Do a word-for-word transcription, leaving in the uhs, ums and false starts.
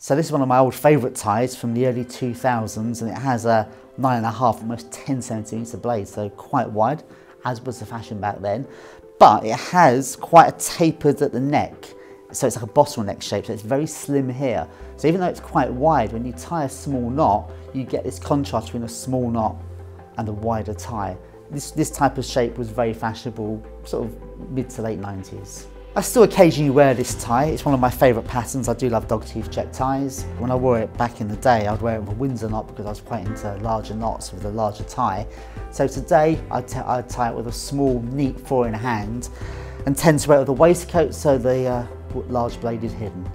So this is one of my old favourite ties from the early two thousands, and it has a nine and a half, almost ten centimetre blade, so quite wide, as was the fashion back then. But it has quite a tapered at the neck, so it's like a bottleneck shape, so it's very slim here. So even though it's quite wide, when you tie a small knot, you get this contrast between a small knot and a wider tie. This, this type of shape was very fashionable, sort of mid to late nineties. I still occasionally wear this tie. It's one of my favourite patterns. I do love dog tooth check ties. When I wore it back in the day, I'd wear it with a Windsor knot because I was quite into larger knots with a larger tie. So today, I'd, t I'd tie it with a small, neat four in hand, and tend to wear it with a waistcoat so the uh, large blade is hidden.